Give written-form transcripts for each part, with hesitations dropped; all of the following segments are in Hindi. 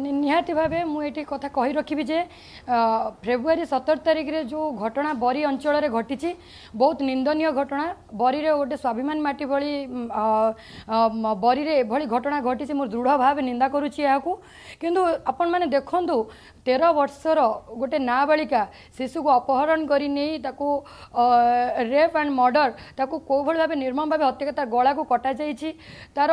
निहाती भाव मुझे कथा कही रखी जे फेब्रुआरी 17 तारिख रे जो घटना बरी अंचल रे घटी बहुत निंदनीय घटना बरी रे गोटे स्वाभिमान माटी भली बरी रे एभली घटना घटी मोर दृढ़ भाव निंदा करुच्ची या किंतु आपण मैंने देखंतु 13 वर्षर गोटे नाबालिका शिशु को अपहरण कर नहीं रेप एंड मर्डर ताकू को भली भाव निर्मम भाव हत्या तार गला को कटा जाइए तार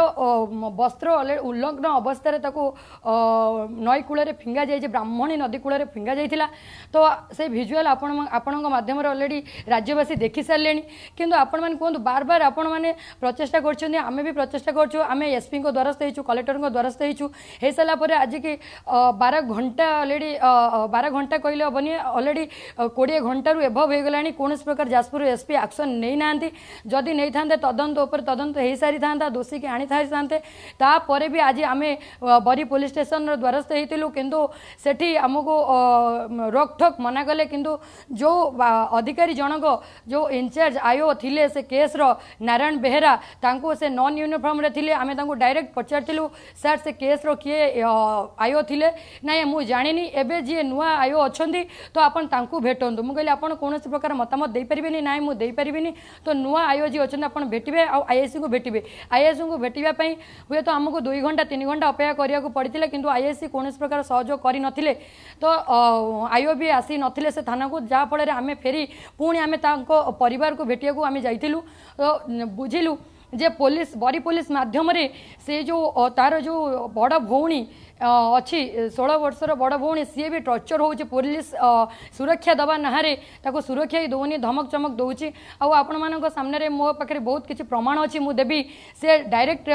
वस्त्र उल्लग्न अवस्था नई कूल फिंगा जाइए ब्राह्मणी नदी कूल फिंगा जाइला तो से भिजुआल आपण मध्यम अलरेडी राज्यवासी देखी सारे किंतु आपण मैंने कहूँ बार बार आपण मैंने प्रचेषा करें भी प्रचेषा करें एसपी को द्वारस्थ हो कलेक्टर को द्वारस्थ हो सारापर आज की 12 घंटा अलरेडी 12 घंटा कहले हेनी अलरेडी 20 घंटू एभव हो गला कौन प्रकार जाजपुर एसपी एक्शन नहीं ना जदि नहीं था तदंत उपर तदंत हो सारी था दोषी की आनी तापर भी आज आम बरी पुलिस स्टेशन द्वारस्थ होती किंतु सेठी आमको रोकठोक मना कले किंतु जो अधिकारी जनक जो इनचार्ज आईओ थिले से केस रो नारायण बेहरा तांको से नॉन यूनिफॉर्म रे थिले आमे तांको डायरेक्ट पचारथिलु सर से केस रो किए आईओ थिले ना मु जानिनी एबे जे नुआ आईओ अछंती तो आपन तांको भेटंतु मु कहले आपन कोनोसी प्रकार मतामत दे परिबेनी ना मु दे परिबेनी तो नुआ आईओ जे अछन आपन भेटिबे आ आईएससी को भेटिबे आईएससी को भेटिबा पई हुए तो हमको 2 घंटा 3 घंटा अपेक्षा करिया को पड़ितिले किंतु आईएससी कौन प्रकार सहयोग कर तो आईओ भी आसी नथिले से थाना को जहाँफल आम फेरी पुणी आम परिवार को भेटिया को आम जाइलु तो बुझिलु जे पुलिस बरी पुलिस माध्यम रे से जो तार जो बड़ भौणी अच्छी 16 वर्षर बड़ भौणी सी भी टर्चर हो पुलिस सुरक्षा दवा नारे ताको सुरक्षा ही दौनी धमक चमक दौर आपण सामने मो पाखे बहुत किसी प्रमाण अच्छी मुझे से डायरेक्ट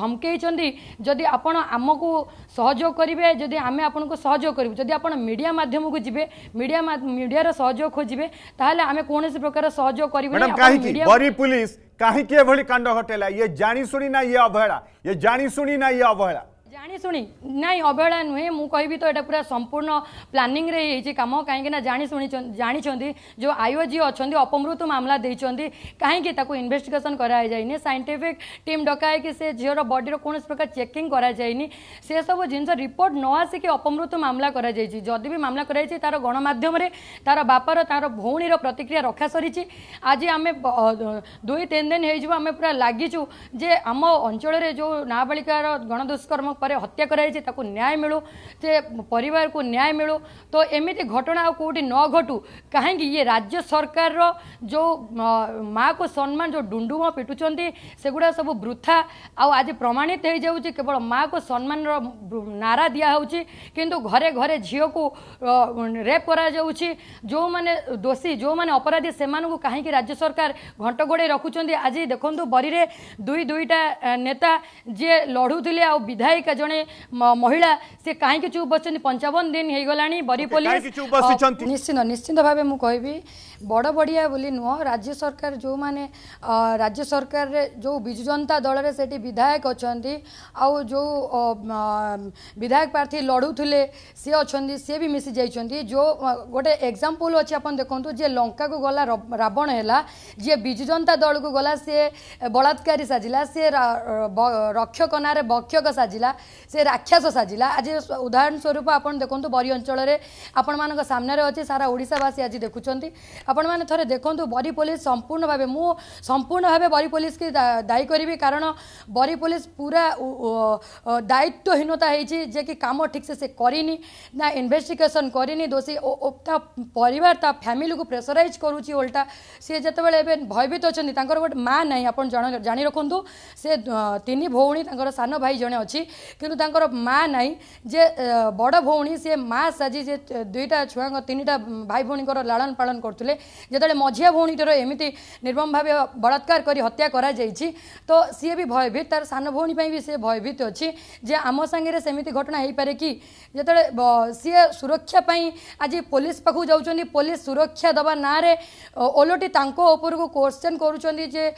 धमकई जदि आपण आमको सहयोग करेंगे जदि आम आपन को सहयोग करूँ जदि आप मीडिया माध्यम को जी मीडिया सहयोग खोजे ताहले आम कौन प्रकार सहयोग कर कहीं के भली कांड घटेला ये जानी सुनी ना ये अवहेला जाणीशुणी नाई अवहेला नुहे मु कहि तो ये पूरा संपूर्ण प्लानिंग रे होई काम कहीं जानी जो आईओ जी अच्छा अपमृत मामला देते कहीं इन्वेस्टिगेशन कराइए साइंटिफिक टीम डकाए कि से झीर बडी कौन प्रकार चेकिंग कराइए से सब जिन रिपोर्ट न आसिक अपमृत मामला जदि भी मामला कर तार गणमाध्यम तार बापार तार भौणीर प्रतिक्रिया रखा सरी आज आम 2-3 दिन होमें पूरा लगिचु जे आम अंचल जो नाबालिकार गणदुष्कर्म हत्या कराई ताकू न्याय मिलू ते परिवार को न्याय मिलू तो एमती घटना कौटी न घटू कहीं ये राज्य सरकार रो जो माँ को सम्मान जो डुंडुम पिटुंट सेगुड़ा सब वृथा आज प्रमाणित हो जाऊँ केवल माँ को सम्मान नारा दिया दिहे किंतु घरे घरे झील को रेप करा जो माने दोषी जो माने अपराधी से कहीं राज्य सरकार घंट गोड़े रखुंट आज देखु बरी रे 2-2टा नेता जे लड़ूले आ विधायक जने महिला से कहीं चुप बस 55 दिन हो गला बरी पुलिस निश्चिंत भाव मुझे कहबी बड़ बड़िया बोली नुह राज्य सरकार जो माने राज्य सरकार रे जो बिजु जनता दल रे सेठी विधायक अच्छा जो विधायक प्रार्थी लड़ूले सी अच्छा सी भी मिसी जाइंट जो गोटे एग्जाम्पल अच्छे आप देखते जे लंका को गला रावण है जी बिजु जनता दल को गला सी बलात्कारी साजिला सी रक्षक नारे बक्षक साजिला से राक्षस साजिला आज उदाहरण स्वरूप आप देखो बरी अंचल में सामने अच्छे सारा ओडावासी आज देखुं आपण मैंने थे देखूँ बरी पुलिस संपूर्ण भाव मु संपूर्ण भाव बरी पुलिस की दायी करी कारण बरी पुलिस पूरा दायित्वहीनता हो कि काम ठीक से करनी ना इन्वेस्टिगेशन करनी दोषी परिवार ता फैमिली को प्रेसराइज करुच्ची उल्टा सी जिते बे भयभीत अच्छा गोटे माँ ना आप जाणी रखु से 3 भौणी सान भाई जड़े अच्छी किंतु माँ ना जे बड़ भौणी सी माँ साजी 2टा छुआ 3टा भाई भौणी लालन पालन करते जिते मझिया भौणी तर एमती निर्मम भाव बलात्कार कर हत्या करा तो सी भी भयभीत तार सान भौणी भी सी भयभीत अच्छी जे आम सांगे सेमती घटना हो पारे कि जिते सी सुरक्षापी आज पुलिस पाखु जाऊँच पुलिस सुरक्षा दवा ना ओलटी ऊपर को क्वेश्चन करुँचे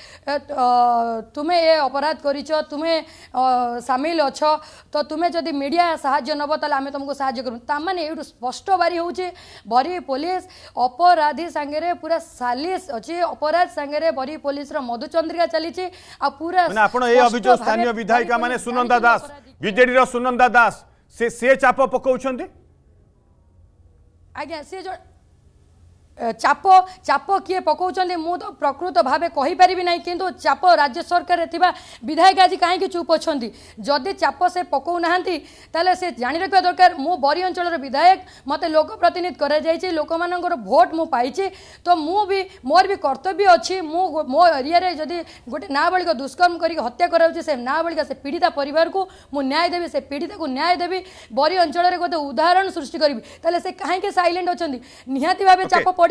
तुम्हें ये अपराध कर तुम्हें सामिल अच्छ तो तुम्हें जदि मीडिया साहाय्य नब ताले आम तुमको साहाय्य करूँ ताने यूँ स्पष्ट बारी हो बरी पुलिस अपराधी सांगे पूरा सालिस अच्छी अपराध सांगे बरी पुलिस मधुचंद्रिका चली पूरा स्थानीय विधायिका माने सुनंदा दास बीजेडी सुनंदा दास से चाप पकाउछंदी आज्ञा से जो चाप चाप किए पकाउछंदी मु तो प्रकृत भाव कहि परिबि नै किंतु चाप राज्य सरकार रे थिबा विधायक आज काहे कि चुप अछंदी जदि चाप से पकाउ नाहंती ताले से जानि रखबा दरकार मु बरी अंचल रे विधायक मते लोक प्रतिनिधि करै जाय छै लोक मानंगर वोट मु पाई छै तो मु भी मोर भी कर्तव्य अछि मु मो एरिया रे जदि गोटे नाबालिक दुष्कर्म करि हत्या कराउ छै से नाबालिक से पीड़िता परिवार को मु न्याय देबी से पीड़िता को न्याय देबी बरी अंचल रे गोटे उदाहरण सृष्टि करबी ताले से काहे के साइलेंट अछंदी निहाती भाबे चाप पड़ी।